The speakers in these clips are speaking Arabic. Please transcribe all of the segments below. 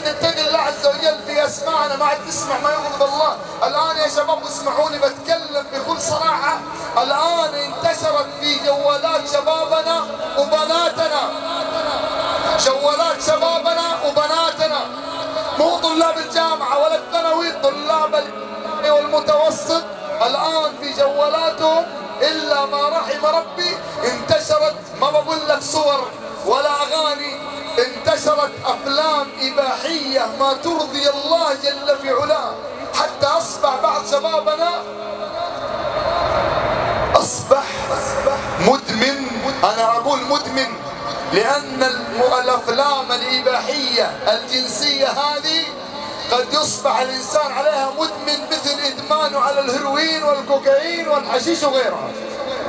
محتاجين نتقي الله عز وجل في اسماعنا، ما عاد نسمع ما يغضب الله. الان يا شباب اسمعوني بتكلم بكل صراحه، الان انتشرت في جوالات شبابنا وبناتنا، جوالات شبابنا وبناتنا، مو طلاب الجامعه ولا الثانوي، طلاب والمتوسط الان في جوالاتهم الا ما رحم ربي انتشرت، ما بقول لك صور ولا اغاني، انتشرت افلام اباحيه ما ترضي الله جل في علاه، حتى اصبح بعض شبابنا اصبح مدمن. انا اقول مدمن لان الافلام الاباحيه الجنسيه هذه قد يصبح الانسان عليها مدمن، مثل ادمانه على الهيروين والكوكايين والحشيش وغيرها.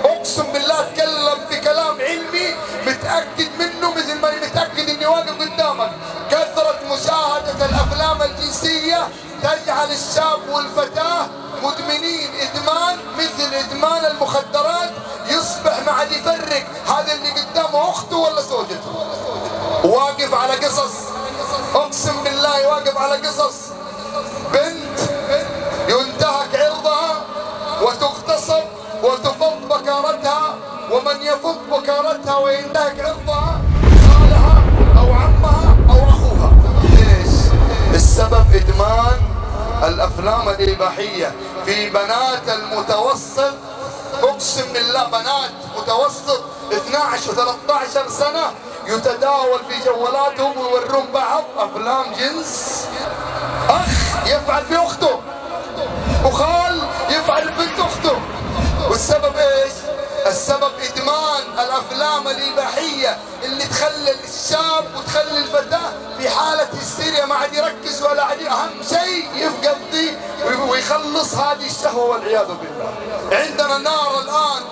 اقسم بالله اتكلم بكلام علمي متاكد منه مثل ما انا متاكد اني واقف قدامك. كثره مشاهده الافلام الجنسيه تجعل الشاب والفتاه مدمنين ادمان، مثل ادمان المخدرات، يصبح ما عاد يفرق هذا اللي قدامه اخته ولا زوجته. واقف على قصص، اقسم بالله واقف على قصص، بنت ينتهك عرضها وتغتصب وتفض بكارتها، ومن يفض بكارتها وينتهك عرضها خالها او عمها او اخوها. ليش؟ السبب ادمان الافلام الاباحيه في بنات المتوسط. اقسم بالله بنات متوسط 12 و13 سنه يتداول في جوالاتهم ويورون بعض افلام جنس. اخ يفعل في اخته، وخال يفعل بنت اخته. والسبب ايش؟ السبب ادمان الافلام الاباحيه اللي تخلي الشاب وتخلي الفتاه في حاله هستيريا، ما عاد يركز ولا عاد اهم شيء يفقد ويخلص هذه الشهوه والعياذ بالله. عندنا نار الان،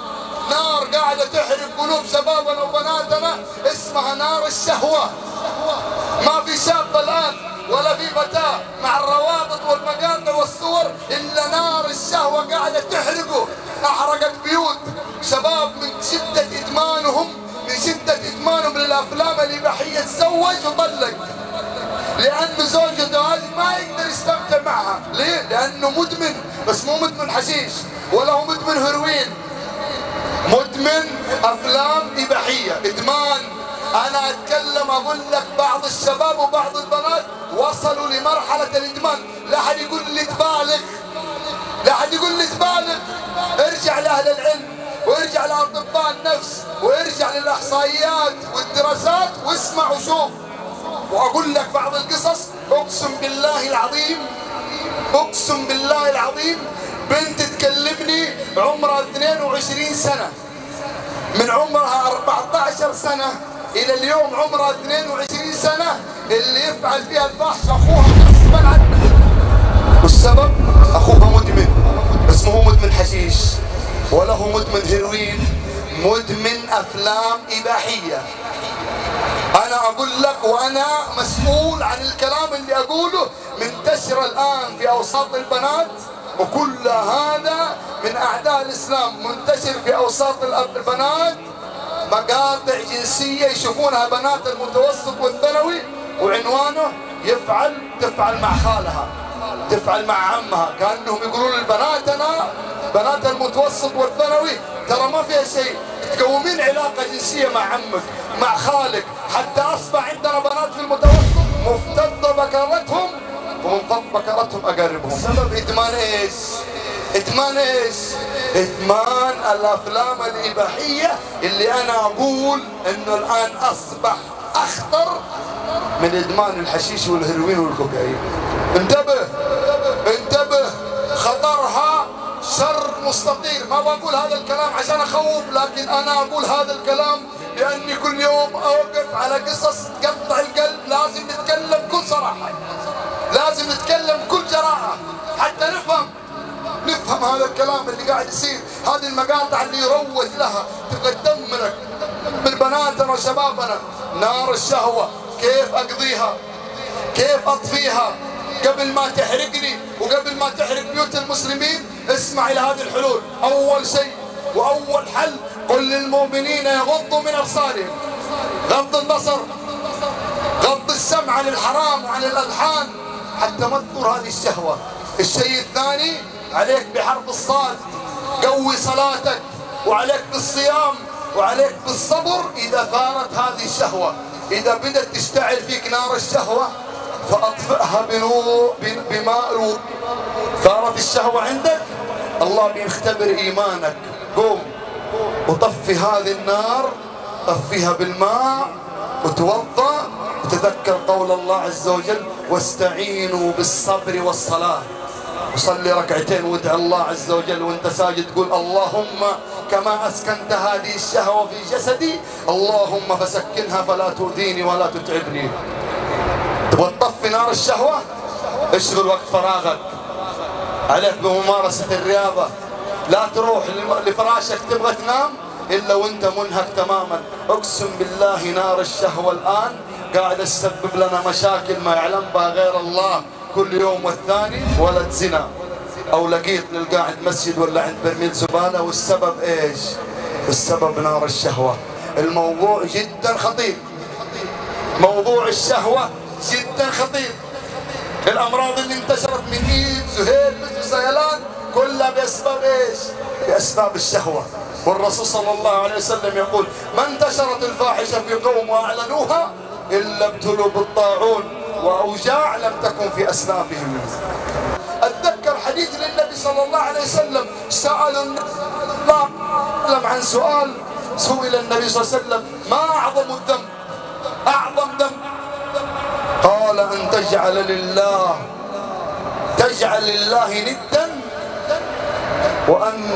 نار قاعده تحرق قلوب شبابنا وبناتنا، اسمها نار الشهوه. ما في شاب الان ولا في فتاه مع الروابط والمقاطع والصور الا نار الشهوه قاعده تحرقه. احرقت بيوت شباب من شده ادمانهم، للافلام الاباحيه. تزوج وطلق لانه زوجته هذه ما يقدر يستمتع معها. ليه؟ لانه مدمن، بس مو مدمن حشيش ولا هو مدمن هيروين، مدمن افلام اباحيه، ادمان. انا اتكلم اقول لك بعض الشباب وبعض البنات وصلوا لمرحله الادمان. لا احد يقول لي تبالغ، لا احد يقول لي تبالغ. ارجع لاهل العلم وارجع لاطباء النفس وارجع للاحصائيات والدراسات واسمع وشوف. واقول لك بعض القصص اقسم بالله العظيم، اقسم بالله العظيم، بنت تكلمني عمرها 22 سنة، من عمرها 14 سنة إلى اليوم عمرها 22 سنة، اللي يفعل فيها الفحش أخوها غصبا عنها. والسبب أخوها مدمن، بس مو مدمن حشيش ولا هو مدمن هيروين، مدمن أفلام إباحية. أنا أقول لك وأنا مسؤول عن الكلام اللي أقوله، منتشر الآن في أوساط البنات، وكل هذا من أعداء الإسلام. منتشر في أوساط البنات مقاطع جنسية يشوفونها بنات المتوسط والثانوي، وعنوانه يفعل تفعل مع خالها، تفعل مع عمها. كأنهم يقولون لبناتنا بنات المتوسط والثانوي ترى ما فيها شيء، تقومين علاقة جنسية مع عمك مع خالك. حتى أصبح عندنا بنات في المتوسط مفتضة بكارتهم ومنفض بكرتهم اقربهم. سبب ادمان ايش؟ ادمان ايش؟ ادمان الافلام الاباحيه اللي انا اقول انه الان اصبح اخطر من ادمان الحشيش والهيروين والكوكايين. انتبه انتبه، خطرها شر مستطير. ما بقول هذا الكلام عشان اخوف، لكن انا اقول هذا الكلام لاني كل يوم اوقف على قصص تقطع القلب. لازم نتكلم بكل صراحه، لازم نتكلم بكل جراءة حتى نفهم هذا الكلام اللي قاعد يصير. هذه المقاطع اللي يروج لها تبغى تدمرك من بناتنا وشبابنا. نار الشهوة كيف اقضيها؟ كيف اطفيها قبل ما تحرقني وقبل ما تحرق بيوت المسلمين؟ اسمع الى هذه الحلول. اول شيء واول حل، قل للمؤمنين يغضوا من ابصارهم. غض البصر، غض السمع للحرام وعن الألحان حتى ما تثور هذه الشهوة. الشيء الثاني عليك بحرف الصاد، قوي صلاتك، وعليك بالصيام، وعليك بالصبر. إذا ثارت هذه الشهوة، إذا بدأت تشتعل فيك نار الشهوة فأطفئها بماء الوضوء. ثارت الشهوة عندك، الله بيختبر إيمانك. قوم وطفي هذه النار، طفيها بالماء وتوضأ، وتذكر قول الله عز وجل: واستعينوا بالصبر والصلاة. وصلي ركعتين وادعي الله عز وجل وانت ساجد، تقول: اللهم كما أسكنت هذه الشهوة في جسدي، اللهم فسكنها فلا تؤذيني ولا تتعبني. تبغى تطفي نار الشهوة؟ اشغل وقت فراغك، عليك بممارسة الرياضة. لا تروح لفراشك تبغى تنام إلا وانت منهك تماما. أقسم بالله نار الشهوة الآن قاعدة تسبب لنا مشاكل ما يعلم بها غير الله. كل يوم والثاني ولد زنا، أو لقيت للقاعد مسجد ولا عند برميل زبالة، والسبب إيش؟ السبب نار الشهوة. الموضوع جدا خطير، موضوع الشهوة جدا خطير. الأمراض اللي انتشرت من إيدز وهيربز وسيلان كلها بأسباب إيش؟ بأسباب الشهوة. والرسول صلى الله عليه وسلم يقول: ما انتشرت الفاحشة في قوم وأعلنوها إلا ابتلوا بالطاعون وأوجاع لم تكن في أسنافهم. أتذكر حديث للنبي صلى الله عليه وسلم، سأل الله عن سؤال، سئل النبي صلى الله عليه وسلم: ما أعظم الذنب؟ أعظم ذنب؟ قال: أن تجعل لله ندا وأن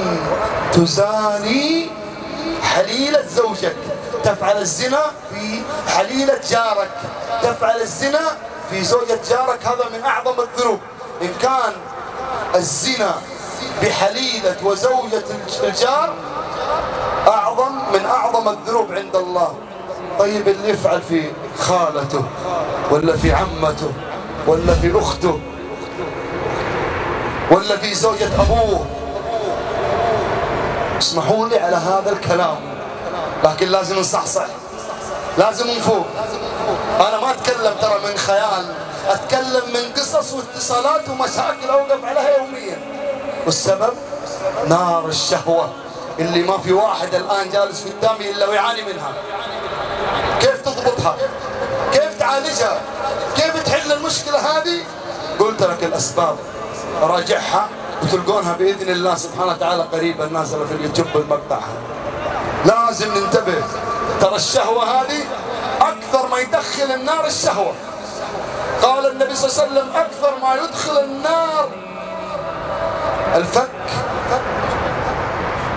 تزاني حليلة زوجك، تفعل الزنا في حليلة جارك، تفعل الزنا في زوجة جارك. هذا من أعظم الذنوب. إن كان الزنا بحليلة وزوجة الجار من أعظم الذنوب عند الله. طيب اللي يفعل في خالته ولا في عمته ولا في أخته ولا في زوجة أبوه، اسمحوا لي على هذا الكلام، لكن لازم نصحصح، لازم نفوق. أنا ما أتكلم ترى من خيال، أتكلم من قصص واتصالات ومشاكل أوقف عليها يوميا. والسبب نار الشهوة اللي ما في واحد الآن جالس قدامي إلا ويعاني منها. كيف تضبطها؟ كيف تعالجها؟ كيف تحل المشكلة هذه؟ قلت لك الأسباب، راجعها وتلقونها بإذن الله سبحانه وتعالى قريبا نازلة في اليوتيوب بالمقطع. لازم ننتبه، ترى الشهوة هذه أكثر ما يدخل النار الشهوة. قال النبي صلى الله عليه وسلم: أكثر ما يدخل النار الفك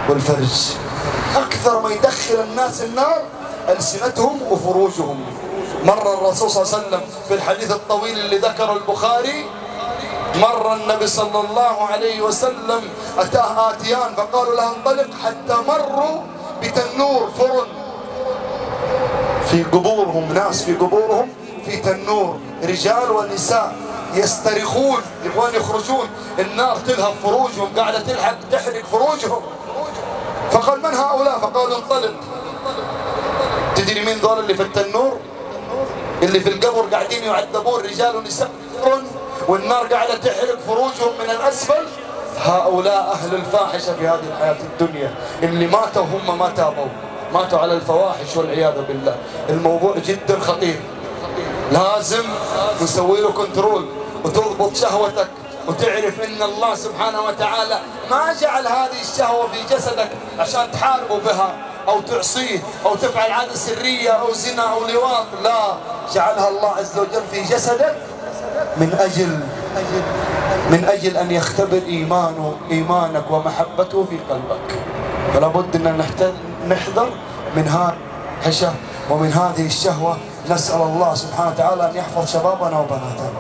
والفرج. أكثر ما يدخل الناس النار ألسنتهم وفروجهم. مر الرسول صلى الله عليه وسلم في الحديث الطويل اللي ذكره البخاري، مر النبي صلى الله عليه وسلم أتاه آتيان فقالوا له: انطلق، حتى مروا بتنور فرن في قبورهم، ناس في قبورهم في تنور، رجال ونساء يسترخون، يبغون يخرجون، النار تلهب فروجهم، قاعدة تحرق فروجهم. فقال: من هؤلاء؟ فقالوا: انطلق. تدري مين ذول اللي في التنور اللي في القبر قاعدين يعذبون، رجال ونساء، والنار قاعدة تحرق فروجهم من الأسفل؟ هؤلاء أهل الفاحشة في هذه الحياة الدنيا، اللي ماتوا هم ما تابوا، ماتوا على الفواحش والعياذ بالله. الموضوع جدا خطير، لازم نسوي له كنترول وتضبط شهوتك، وتعرف إن الله سبحانه وتعالى ما جعل هذه الشهوة في جسدك عشان تحاربه بها أو تعصيه أو تفعل عادة سرية أو زنا أو لواط. لا، جعلها الله عز وجل في جسدك من أجل أن يختبر إيمانك ومحبته في قلبك. فلا بد أن نحذر من هذه الحشة ومن هذه الشهوة. نسأل الله سبحانه وتعالى أن يحفظ شبابنا وبناتنا.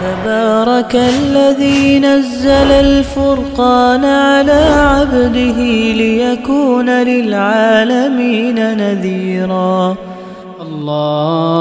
تبارك الذي نزل الفرقان على عبده ليكون للعالمين نذيرا. الله.